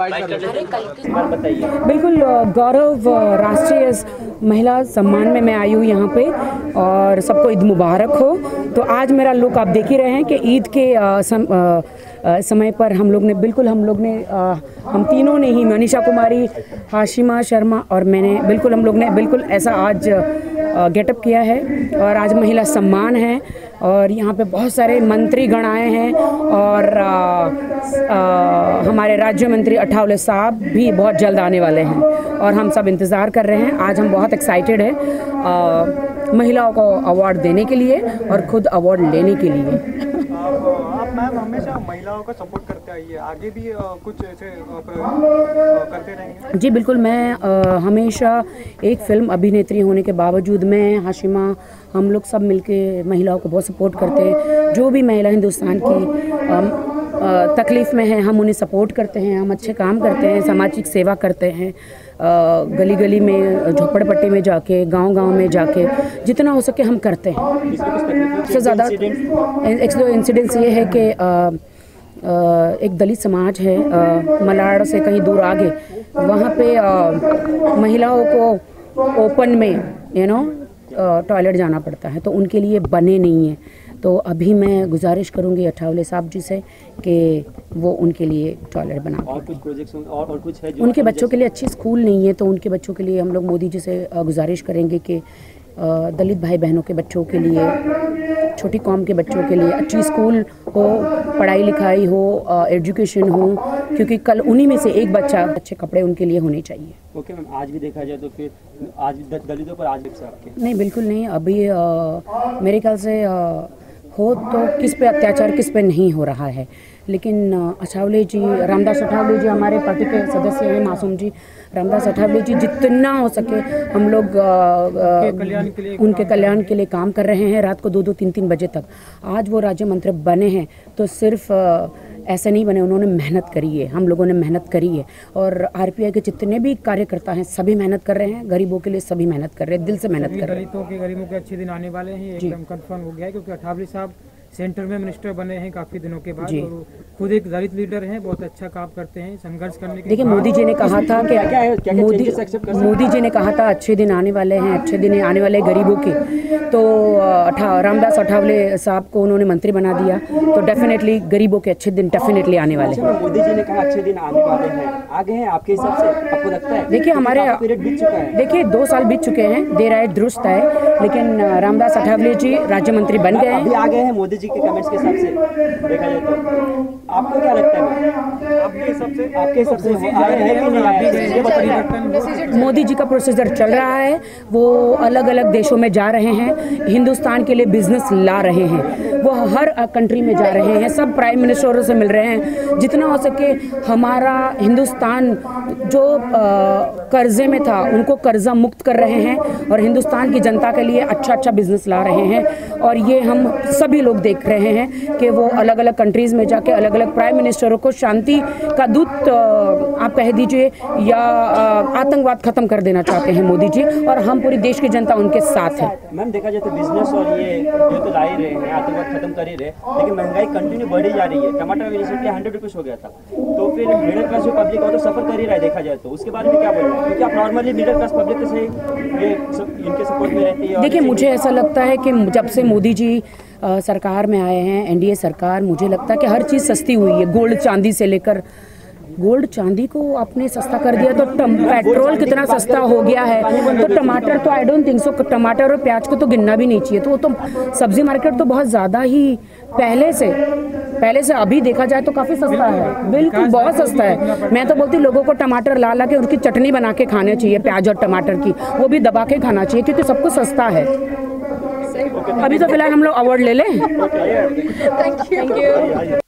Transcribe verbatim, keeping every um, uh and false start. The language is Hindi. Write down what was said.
बिल्कुल गौरव, राष्ट्रीय महिला सम्मान में मैं आई हूँ यहाँ पे और सबको ईद मुबारक हो। तो आज मेरा लुक आप देख ही रहे हैं कि ईद के आ, सम, आ, आ, समय पर हम लोग ने बिल्कुल हम लोग ने आ, हम तीनों ने ही, मनीषा कुमारी, हाशिमा शर्मा और मैंने, बिल्कुल हम लोग ने बिल्कुल ऐसा आज गेटअप किया है। और आज महिला सम्मान है और यहाँ पे बहुत सारे मंत्री गण आए हैं और आ, आ, हमारे राज्य मंत्री अठावडे साहब भी बहुत जल्द आने वाले हैं और हम सब इंतज़ार कर रहे हैं। आज हम बहुत एक्साइटेड हैं महिलाओं को अवार्ड देने के लिए और ख़ुद अवार्ड लेने के लिए। आप मैम हमेशा महिलाओं का सपोर्ट करते आई है, आगे भी कुछ ऐसे करते रहेंगे? जी बिल्कुल, मैं आ, हमेशा एक फिल्म अभिनेत्री होने के बावजूद मैं, हाशिमा, हम लोग सब मिलके महिलाओं को बहुत सपोर्ट करते हैं। जो भी महिला हिंदुस्तान की तकलीफ़ में है हम उन्हें सपोर्ट करते हैं, हम अच्छे काम करते हैं, सामाजिक सेवा करते हैं, गली गली में, झोपड़पट्टी में जाके, गांव गांव में जाके जितना हो सके हम करते हैं। सबसे ज़्यादा इंसिडेंस ये है कि एक दलित समाज है मलाड़ से कहीं दूर आगे, वहाँ पे महिलाओं को ओपन में यू नो टॉयलेट जाना पड़ता है, तो उनके लिए बने नहीं है। तो अभी मैं गुजारिश करूंगी अठावले साहब जी से कि वो उनके लिए टॉयलेट बना, और कुछ प्रोजेक्ट्स और और कुछ है जो उनके बच्चों के लिए अच्छी स्कूल नहीं है, तो उनके बच्चों के लिए हम लोग मोदी जी से गुजारिश करेंगे कि दलित भाई बहनों के बच्चों के लिए, छोटी कौम के बच्चों के लिए अच्छी स्कूल हो, पढ़ाई लिखाई हो, एजुकेशन हो, क्योंकि कल उन्हीं में से एक बच्चा, अच्छे कपड़े उनके लिए होने चाहिए। ओके मैम, आज भी देखा जाए तो फिर आज दलितों पर आज भी? नहीं बिल्कुल नहीं, अभी आ, मेरे ख्याल से आ, हो तो किस पे अत्याचार किस पे नहीं हो रहा है, लेकिन अठावले जी, रामदास अठावले जी हमारे पार्टी के सदस्य हैं, मासूम जी, रामदास अठावले जी, जितना हो सके हम लोग आ, आ, कल्याण के लिए, उनके कल्याण के लिए काम कर रहे हैं। रात को दो दो तीन तीन बजे तक आज वो राज्य मंत्री बने हैं, तो सिर्फ आ, ऐसे नहीं बने, उन्होंने मेहनत करी है, हम लोगों ने मेहनत करी है और आरपीआई के जितने भी कार्यकर्ता हैं सभी मेहनत कर रहे हैं, गरीबों के लिए सभी मेहनत कर रहे हैं, दिल से मेहनत कर रहे हैं। दलितों के, गरीबों के अच्छे दिन आने वाले हैं, ये एकदम कंफर्म हो गया है, क्योंकि अठावले साहब सेंटर में मिनिस्टर बने हैं काफी दिनों के बाद और खुद एक दलित लीडर हैं, बहुत अच्छा काम करते हैं संघर्ष करने के। देखिए मोदी जी ने कहा था कि मोदी मोदी जी ने कहा था अच्छे दिन आने वाले हैं, अच्छे दिन आने वाले गरीबों के, तो रामदास अठावले साहब को उन्होंने मंत्री बना दिया, तो डेफिनेटली गरीबों के अच्छे दिन डेफिनेटली आने वाले हैं। मोदी जी ने कहा अच्छे दिन आने वाले हैं, आगे हैं आपके हिसाब से, आपको लगता है? देखिए हमारे, देखिए दो साल बीत चुके हैं, देर आए दुरुस्त है, लेकिन रामदास अठावले जी राज्य मंत्री बन गए हैं, आगे हैं मोदी के कमेंट्स के हिसाब से देखा जाए तो। आपको क्या लगता है आपके हिसाब से, आपके हिसाब से आए हैं कि नहीं आए? मोदी जी का प्रोसीजर चल रहा है, वो अलग अलग देशों में जा रहे हैं, हिंदुस्तान के लिए बिजनेस ला रहे हैं, वो हर कंट्री में जा रहे हैं, सब प्राइम मिनिस्टरों से मिल रहे हैं, जितना हो सके हमारा हिंदुस्तान जो कर्जे में था उनको कर्जा मुक्त कर रहे हैं और हिंदुस्तान की जनता के लिए अच्छा अच्छा बिजनेस ला रहे हैं। और ये हम सभी लोग देख रहे हैं कि वो अलग अलग कंट्रीज़ में जाके अलग अलग प्राइम मिनिस्टरों को शांति का दूत आप कह दीजिए या आतंकवाद ख़त्म कर देना चाहते हैं मोदी जी, और हम पूरी देश की जनता उनके साथ है। मैम देखा जाए तो बिजनेस और ये जो तो ला ही रहे हैं, आतंकवाद खत्म कर ही रहे, लेकिन महंगाई कंटिन्यू बढ़ी जा रही है, टमाटर भी रिसेंटली हंड्रेड रुपीज़ हो गया था, तो फिर मिडिल क्लास जो पब्लिक हो तो सफ़र कर ही रहा है देखा जाए तो, उसके बारे में क्या बोल रहे हैं, क्योंकि आप नॉर्मली मिडिल क्लास पब्लिक से इनके सपोर्ट में रहती है? देखिए मुझे ऐसा लगता है कि जब से मोदी जी Uh, सरकार में आए हैं, एनडीए सरकार, मुझे लगता है कि हर चीज़ सस्ती हुई है, गोल्ड चांदी से लेकर, गोल्ड चांदी को आपने सस्ता कर दिया तो पेट्रोल कितना सस्ता हो गया है, तो टमाटर तो आई डोंट थिंक सो, टमाटर और प्याज को तो गिनना भी नहीं चाहिए, तो वो तो सब्जी मार्केट तो बहुत ज़्यादा ही पहले से पहले से अभी देखा जाए तो काफ़ी सस्ता है, बिल्कुल बहुत सस्ता है। मैं तो बोलती हूँ लोगों को टमाटर ला ला के उनकी चटनी बना के खाना चाहिए, प्याज और टमाटर की, वो भी दबा के खाना चाहिए, क्योंकि सब कुछ सस्ता है। अभी तो फिलहाल हम लोग अवार्ड ले लें। Thank you.